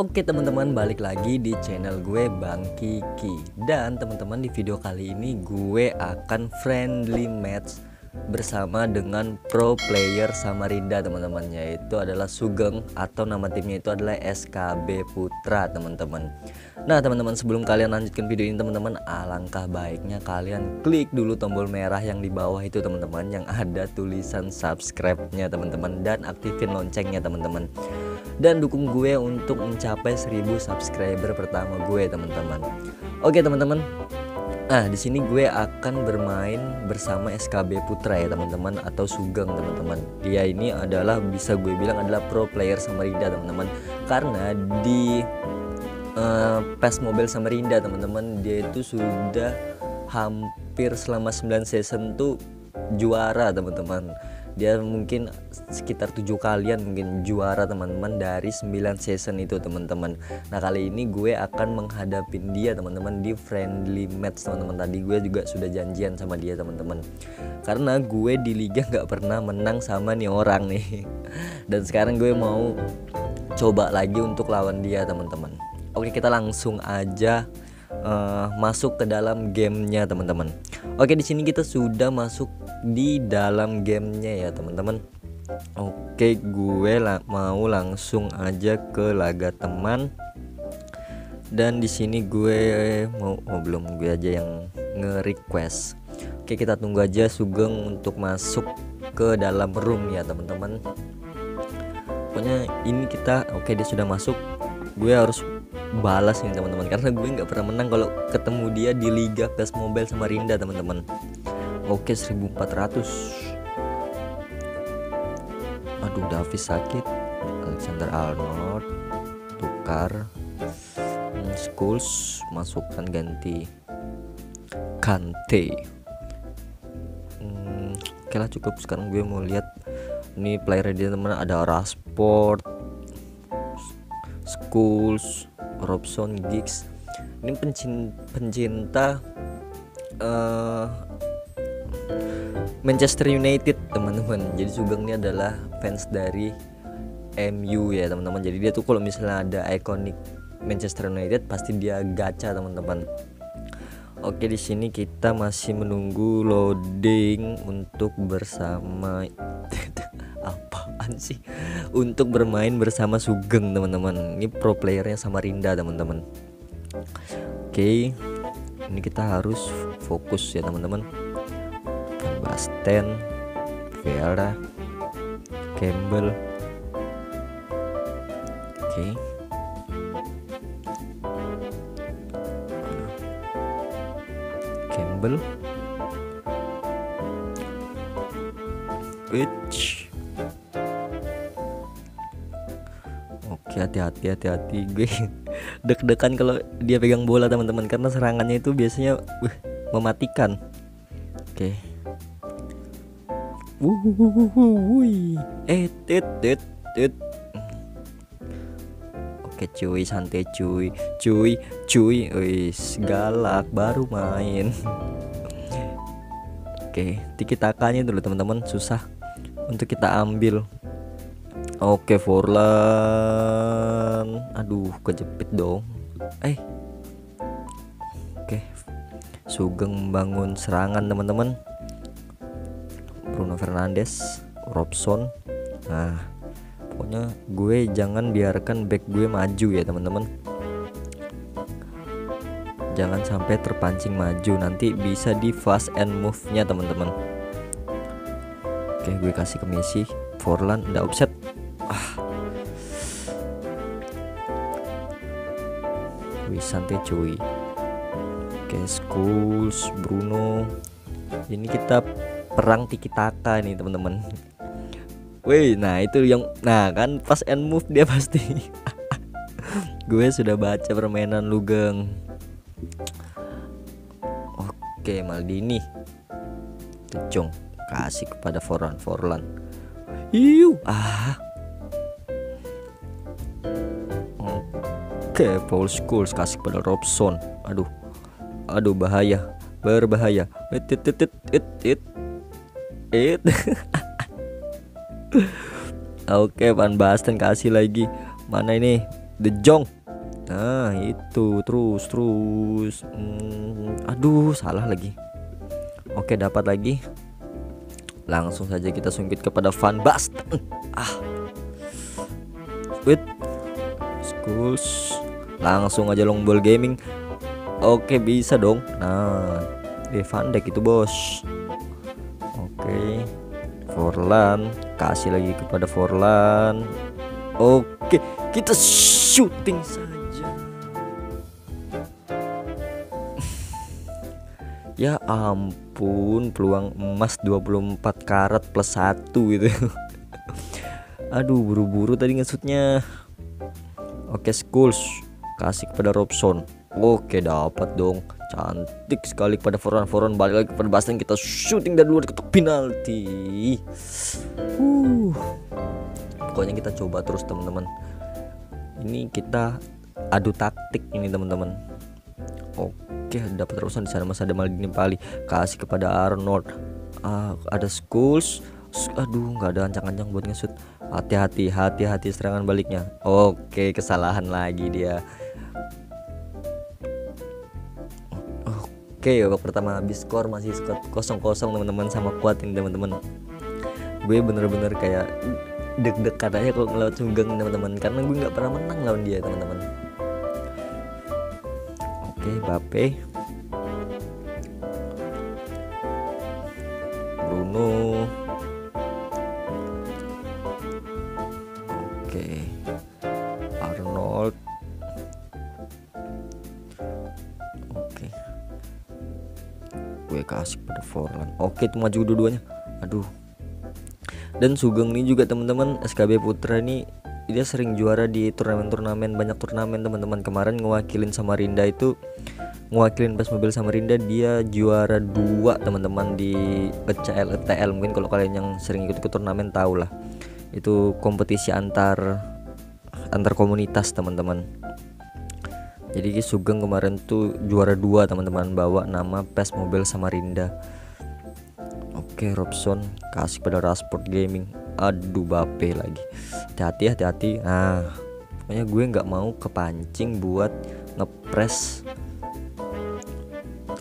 Oke teman-teman, balik lagi di channel gue Bang Kiky. Dan teman-teman, di video kali ini gue akan friendly match bersama dengan pro player Samarinda teman-teman, yaitu adalah Sugeng atau nama timnya itu adalah SKB Putra teman-teman. Nah teman-teman, sebelum kalian lanjutkan video ini teman-teman, alangkah baiknya kalian klik dulu tombol merah yang di bawah itu teman-teman, yang ada tulisan subscribe-nya teman-teman, dan aktifin loncengnya teman-teman. Dan dukung gue untuk mencapai 1000 subscriber pertama gue teman-teman. Oke teman-teman. Nah, di sini gue akan bermain bersama SKB Putra ya teman-teman, atau Sugeng teman-teman. Dia ini adalah, bisa gue bilang adalah pro player Samarinda teman-teman, karena di PES Mobile Samarinda teman-teman, dia itu sudah hampir selama 9 season tuh juara teman-teman. Dia mungkin sekitar 7 kalian mungkin juara teman-teman dari 9 season itu teman-teman. Nah kali ini gue akan menghadapi dia teman-teman di friendly match teman-teman. Tadi gue juga sudah janjian sama dia teman-teman, karena gue di liga gak pernah menang sama nih orang nih. Dan sekarang gue mau coba lagi untuk lawan dia teman-teman. Oke, kita langsung aja masuk ke dalam gamenya teman-teman. Oke, di sini kita sudah masuk di dalam gamenya ya teman-teman. Oke, gue mau langsung aja ke laga teman. Dan di sini gue belum gue aja yang nge-request. Oke, kita tunggu aja Sugeng untuk masuk ke dalam room ya teman-teman. Pokoknya ini kita, oke dia sudah masuk. Gue harus balas nih teman-teman, karena gue nggak pernah menang kalau ketemu dia di liga PES Mobile Samarinda teman-teman. Oke, 1400. Aduh, Davis sakit. Alexander Arnold tukar. Scholes masukkan ganti Kante. Oke lah, cukup. Sekarang gue mau lihat ini player dia teman, ada Rashford, Scholes, Robson Giggs. Ini pencinta Manchester United teman-teman. Jadi Sugeng ini adalah fans dari MU ya teman-teman. Jadi dia tuh kalau misalnya ada ICONIC Manchester United pasti dia gacha teman-teman. Oke, di sini kita masih menunggu loading untuk bersama apaan sih? Untuk bermain bersama Sugeng teman-teman. Ini pro playernya Samarinda teman-teman. Oke, ini kita harus fokus ya teman-teman. Van Basten, Vera, Campbell. Oke. Oke, hati-hati gue deg-degan kalau dia pegang bola teman-teman, karena serangannya itu biasanya mematikan. Oke. Oke cuy, santai cuy, wis galak baru main. Oke, tiki-takanya dulu teman-teman, susah untuk kita ambil. Oke, Forlan. Aduh, kejepit dong. Oke. Sugeng bangun serangan teman-teman. Bruno Fernandes, Robson. Nah, pokoknya gue jangan biarkan back gue maju ya teman-teman. Jangan sampai terpancing maju, nanti bisa di fast and move-nya teman-teman. Oke, gue kasih ke Messi. Forlan nggak offset. Wih, santai cuy. Oke, Scholes, Bruno. Ini kita perang tiki-taka nih teman-teman. Wih, nah itu yang, nah kan fast and move dia pasti. Gue sudah baca permainan lu, Geng. Oke, Maldini. De Jong kasih kepada Forlan. Oke, Paul Scholes kasih kepada Robson. Aduh, bahaya, berbahaya. Oke, Van Basten kasih lagi. Mana ini? De Jong. Nah itu terus. Aduh salah lagi. Oke dapat lagi. Langsung saja kita sungkit kepada Van Basten. Sweet Scholes. Langsung aja long ball gaming. Oke bisa dong. Nah di Van Dijk itu bos. Oke Forlan. Kasih lagi kepada Forlan. Oke kita shooting saja. Ya ampun, peluang emas 24 karat plus 1 gitu. Aduh buru-buru tadi ngesutnya. Oke Scholes. Kasih kepada Robson. Oke dapat dong. Cantik sekali kepada Forlan. Balik lagi kepada Basten. Kita shooting dari luar ketuk penalti. Pokoknya kita coba terus teman-teman. Ini kita adu taktik ini teman-teman. Oke dapat terusan di sana masih ada Maldini Pali. Kasih kepada Arnold. Ada Scholes. Aduh nggak ada ancang-ancang buat ngesut. Hati-hati serangan baliknya. Oke kesalahan lagi dia. Oke babak pertama habis skor masih skor 0-0 teman-teman, sama kuatin teman-teman. Gue bener-bener kayak deg-degan aja kalau ngelawan Sugeng teman-teman, karena gue nggak pernah menang lawan dia teman-teman. Oke Bape, Bruno. Oke Arnold. Oke gue kasih pada Forlan. Oke itu maju dua-duanya. Aduh. Dan Sugeng ini juga teman-teman, SKB Putra ini dia sering juara di turnamen-turnamen, banyak turnamen teman-teman. Kemarin ngewakilin Samarinda itu, ngewakilin PES Mobile Samarinda, dia juara 2 teman-teman di ECL TL. Mungkin kalau kalian yang sering ikut ke turnamen tau lah, itu kompetisi antar komunitas teman-teman. Jadi Sugeng kemarin tuh juara 2 teman-teman, bawa nama PES Mobile Samarinda. Oke Robson kasih pada Rashford Gaming. Aduh Bape lagi. Hati-hati. Nah pokoknya gue nggak mau kepancing buat ngepres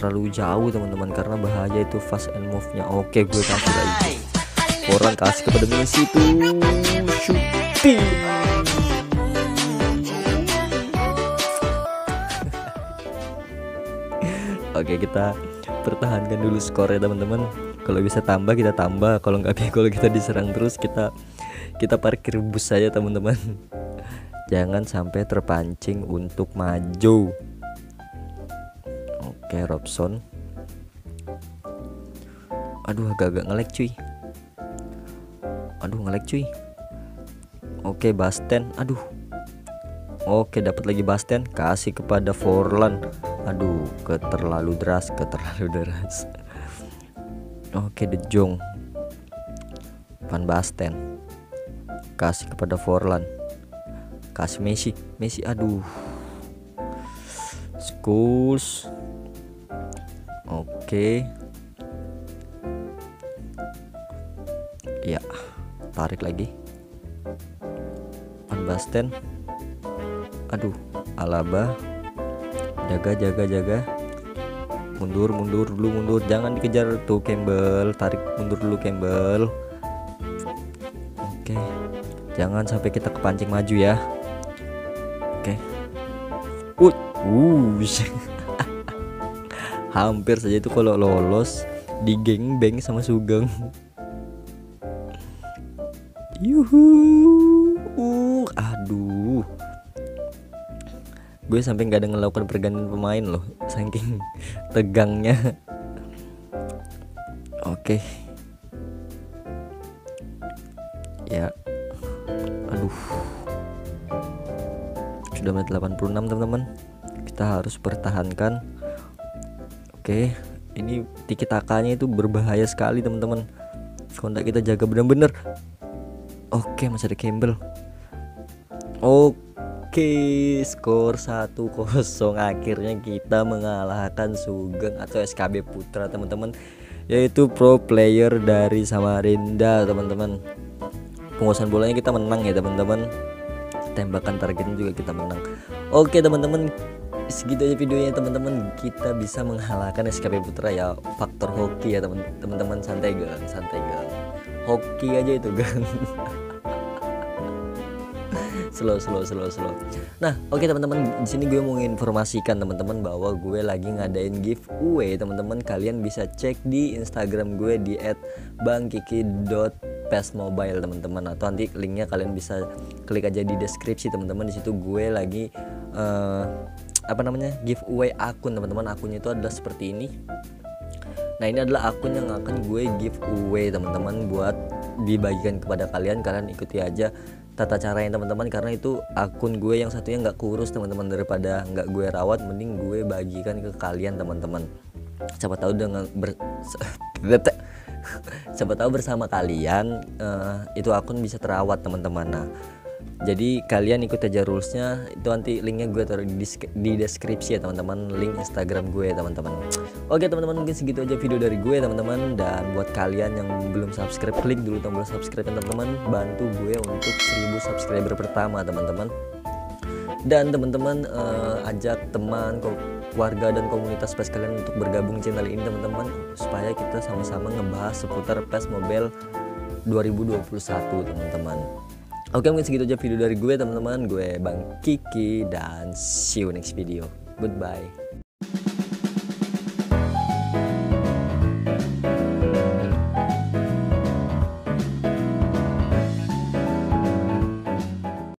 terlalu jauh teman-teman, karena bahaya itu fast and move nya. Oke gue kasih lagi. Orang kasih kepada Messi itu shooting. Oke kita pertahankan dulu skornya teman-teman. Kalau bisa tambah kita tambah, kalau nggak bisa, kalau kita diserang terus kita parkir bus saja teman-teman. Jangan sampai terpancing untuk maju. Oke Robson. Aduh agak-agak ngelag cuy. Oke Basten. Aduh. Oke dapat lagi Basten. Kasih kepada Forlan. Aduh keterlalu deras. Oke De Jong. Van Basten. Kasih kepada Forlan. Kasih Messi. Aduh. Scholes. Oke. Ya, tarik lagi. Van Basten. Aduh, Alaba. Jaga. Mundur dulu, jangan dikejar tuh Campbell, tarik mundur dulu Campbell. Oke, jangan sampai kita kepancing maju ya. Oke. Hampir saja itu kalau lolos di geng beng sama Sugeng. Aduh. Gue sampai nggak ada ngelakukan pergantian pemain loh, saking tegangnya. Oke. Ya. Aduh. Sudah menit 86 teman-teman. Kita harus pertahankan. Oke, ini tiki-takanya itu berbahaya sekali teman-teman. Kalau nggak kita jaga benar-benar. Oke, masih ada Campbell. Oke, skor 1-0. Akhirnya kita mengalahkan Sugeng atau SKB Putra teman-teman, yaitu pro player dari Samarinda teman-teman. Penguasaan bolanya kita menang ya teman-teman. tembakan targetnya juga kita menang. Oke teman-teman, segitu aja videonya teman-teman. Kita bisa mengalahkan SKB Putra ya, faktor hoki ya teman-teman. Santai gang, santai gang, hoki aja itu gang. slow. Nah, oke teman-teman, di sini gue mau informasikan teman-teman bahwa gue lagi ngadain giveaway teman-teman. Kalian bisa cek di Instagram gue di @bangkiki.pesmobile teman-teman, atau nanti linknya kalian bisa klik aja di deskripsi teman-teman. Di situ gue lagi giveaway akun teman-teman. Akunnya itu adalah seperti ini. Nah, ini adalah akun yang akan gue giveaway teman-teman buat dibagikan kepada kalian. Kalian ikuti aja tata caranya teman-teman, karena itu akun gue yang satunya nggak kurus teman-teman. Daripada nggak gue rawat, mending gue bagikan ke kalian teman-teman. Siapa tahu dengan siapa tahu bersama kalian itu akun bisa terawat teman-teman. Nah, jadi kalian ikut aja rulesnya. Itu nanti linknya gue taruh di deskripsi ya teman-teman, link Instagram gue teman-teman. Oke teman-teman, mungkin segitu aja video dari gue teman-teman. Dan buat kalian yang belum subscribe, klik dulu tombol subscribe teman-teman, bantu gue untuk 1000 subscriber pertama teman-teman. Dan teman-teman ajak teman, keluarga, dan komunitas PES kalian untuk bergabung channel ini teman-teman, supaya kita sama-sama ngebahas seputar PES Mobile 2021 teman-teman. Oke, mungkin segitu aja video dari gue teman-teman. Gue Bang Kiki dan see you next video. Goodbye.